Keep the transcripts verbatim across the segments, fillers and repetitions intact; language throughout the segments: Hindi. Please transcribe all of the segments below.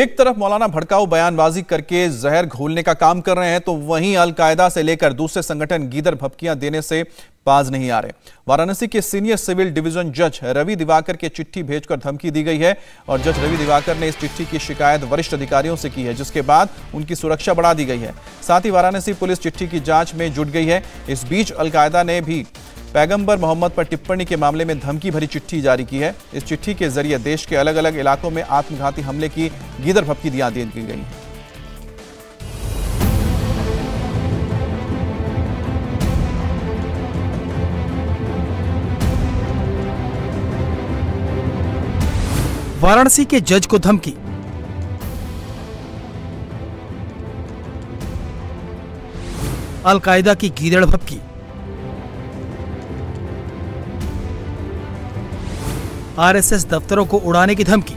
एक तरफ मौलाना भड़काऊ बयानबाजी करके जहर घोलने का काम कर रहे हैं, तो वहीं अलकायदा से लेकर दूसरे संगठन गीदर भपकियां देने से बाज नहीं आ रहे। वाराणसी के सीनियर सिविल डिवीजन जज रवि दिवाकर के चिट्ठी भेजकर धमकी दी गई है और जज रवि दिवाकर ने इस चिट्ठी की शिकायत वरिष्ठ अधिकारियों से की है, जिसके बाद उनकी सुरक्षा बढ़ा दी गई है। साथ ही वाराणसी पुलिस चिट्ठी की जांच में जुट गई है। इस बीच अलकायदा ने भी पैगंबर मोहम्मद पर टिप्पणी के मामले में धमकी भरी चिट्ठी जारी की है। इस चिट्ठी के जरिए देश के अलग अलग इलाकों में आत्मघाती हमले की गीदर भपकी दियां दी गई हैं। वाराणसी के जज को धमकी। अलकायदा की गीदड़ भपकी। आरएसएस दफ्तरों को उड़ाने की धमकी।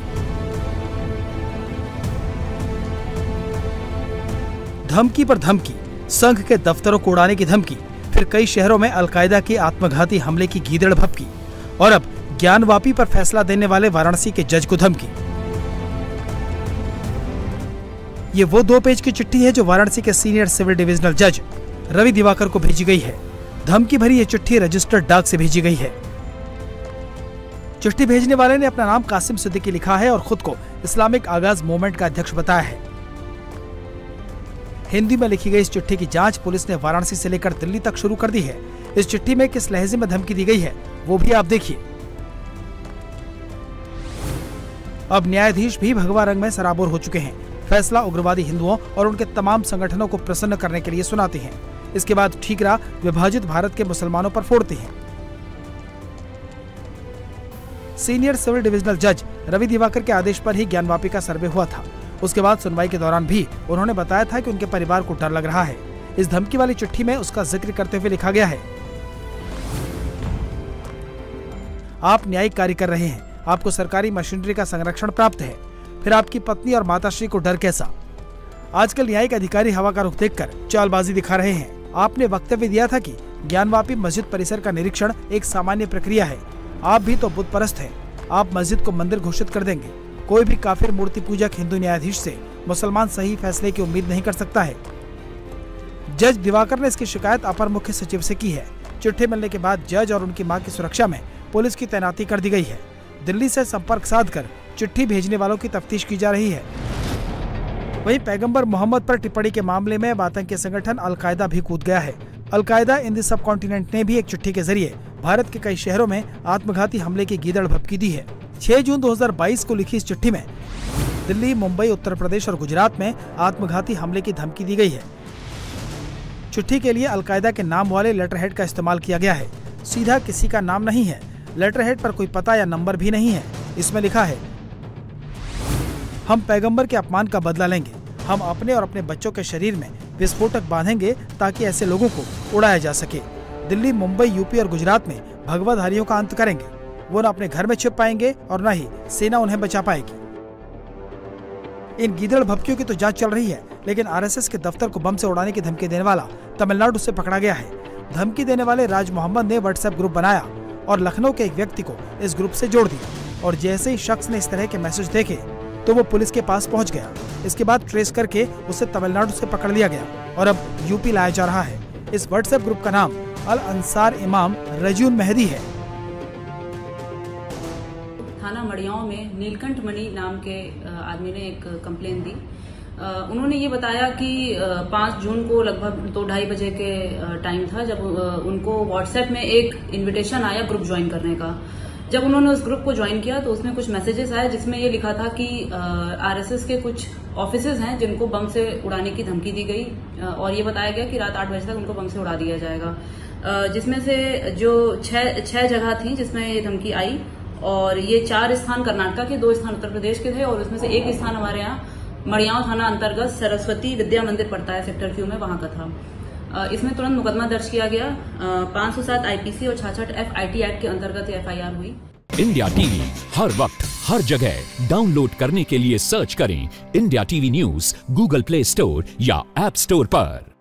धमकी पर धमकी। संघ के दफ्तरों को उड़ाने की धमकी। फिर कई शहरों में अलकायदा के आत्मघाती हमले की गीदड़ भपकी और अब ज्ञानवापी पर फैसला देने वाले वाराणसी के जज को धमकी। ये वो दो पेज की चिट्ठी है जो वाराणसी के सीनियर सिविल डिविजनल जज रवि दिवाकर को भेजी गई है। धमकी भरी ये चिट्ठी रजिस्टर्ड डाक से भेजी गई है। चिट्ठी भेजने वाले ने अपना नाम कासिम सिद्दीकी लिखा है और खुद को इस्लामिक आगाज मूवमेंट का अध्यक्ष बताया है। हिंदी में लिखी गई इस चिट्ठी की जांच पुलिस ने वाराणसी से लेकर दिल्ली तक शुरू कर दी है। इस चिट्ठी में किस लहजे में धमकी दी गई है वो भी आप देखिए। अब न्यायाधीश भी भगवा रंग में सराबोर हो चुके हैं। फैसला उग्रवादी हिंदुओं और उनके तमाम संगठनों को प्रसन्न करने के लिए सुनाते हैं। इसके बाद ठीकरा विभाजित भारत के मुसलमानों पर फोड़ते हैं। सीनियर सिविल डिविजनल जज रवि दिवाकर के आदेश पर ही ज्ञानवापी का सर्वे हुआ था। उसके बाद सुनवाई के दौरान भी उन्होंने बताया था कि उनके परिवार को डर लग रहा है। इस धमकी वाली चिट्ठी में उसका जिक्र करते हुए लिखा गया है, आप न्यायिक कार्य कर रहे हैं, आपको सरकारी मशीनरी का संरक्षण प्राप्त है, फिर आपकी पत्नी और माताश्री को डर कैसा? आजकल न्यायिक अधिकारी हवा का रुख देखकर चालबाजी दिखा रहे हैं। आपने वक्तव्य दिया था कि ज्ञानवापी मस्जिद परिसर का निरीक्षण एक सामान्य प्रक्रिया है, आप भी तो बुत परस्त हैं, आप मस्जिद को मंदिर घोषित कर देंगे। कोई भी काफिर मूर्ति पूजक हिंदू न्यायाधीश से मुसलमान सही फैसले की उम्मीद नहीं कर सकता है। जज दिवाकर ने इसकी शिकायत अपर मुख्य सचिव से की है। चिट्ठी मिलने के बाद जज और उनकी मां की सुरक्षा में पुलिस की तैनाती कर दी गई है। दिल्ली से संपर्क साधकर चिट्ठी भेजने वालों की तफ्तीश की जा रही है। वहीं पैगंबर मोहम्मद पर टिप्पणी के मामले में आतंकी संगठन अलकायदा भी कूद गया है। Al Qaeda in the subcontinent ने भी एक चिट्ठी के जरिए भारत के कई शहरों में आत्मघाती हमले की गीदड़ भपकी दी है। छह जून दो हज़ार बाईस को लिखी इस चिट्ठी में दिल्ली, मुंबई, उत्तर प्रदेश और गुजरात में आत्मघाती हमले की धमकी दी गई है। चिट्ठी के लिए अलकायदा के नाम वाले लेटरहेड का इस्तेमाल किया गया है। सीधा किसी का नाम नहीं है। लेटरहेड पर कोई पता या नंबर भी नहीं है। इसमें लिखा है, हम पैगंबर के अपमान का बदला लेंगे, हम अपने और अपने बच्चों के शरीर में विस्फोटक बांधेंगे ताकि ऐसे लोगों को उड़ाया जा सके। दिल्ली, मुंबई, यूपी और गुजरात में भगवाधारियों का अंत करेंगे। वो न अपने घर में छिप पाएंगे और न ही सेना उन्हें बचा पाएगी। इन गीदड़ भपकियों की तो जांच चल रही है, लेकिन आरएसएस के दफ्तर को बम से उड़ाने की धमकी देने वाला तमिलनाडु से पकड़ा गया है। धमकी देने वाले राज मोहम्मद ने व्हाट्सएप ग्रुप बनाया और लखनऊ के एक व्यक्ति को इस ग्रुप से जोड़ दिया और जैसे ही शख्स ने इस तरह के मैसेज देखे तो वो पुलिस के पास पहुंच गया। इसके बाद ट्रेस करके उसे तमिलनाडु से पकड़ लिया गया और अब यूपी लाया जा रहा है। इस व्हाट्सएप ग्रुप का नाम अल अंसारी इमाम रजुन महदी है। थाना मड़ियाओं में नीलकंठ मणि नाम के आदमी ने एक कंप्लेन दी। उन्होंने ये बताया कि पाँच जून को लगभग दो ढाई बजे के टाइम था जब उनको व्हाट्सएप में एक इनविटेशन आया ग्रुप ज्वाइन करने का। जब उन्होंने उस ग्रुप को ज्वाइन किया तो उसमें कुछ मैसेजेस आए जिसमें ये लिखा था कि आरएसएस के कुछ ऑफिसेज हैं जिनको बम से उड़ाने की धमकी दी गई और ये बताया गया कि रात आठ बजे तक उनको बम से उड़ा दिया जाएगा, जिसमें से जो छह छह जगह थी जिसमें ये धमकी आई और ये चार स्थान कर्नाटका के, दो स्थान उत्तर प्रदेश के थे और उसमें से एक स्थान हमारे यहाँ मड़ियाओं थाना अंतर्गत सरस्वती विद्या मंदिर पड़ता है सेक्टर क्यू में, वहां का था। इसमें तुरंत मुकदमा दर्ज किया गया। पाँच सौ सात आईपीसी और छियासठ एफआईटी एक्ट के अंतर्गत एफआईआर हुई। इंडिया टीवी हर वक्त हर जगह डाउनलोड करने के लिए सर्च करें India TV news Google Play Store या एप स्टोर पर।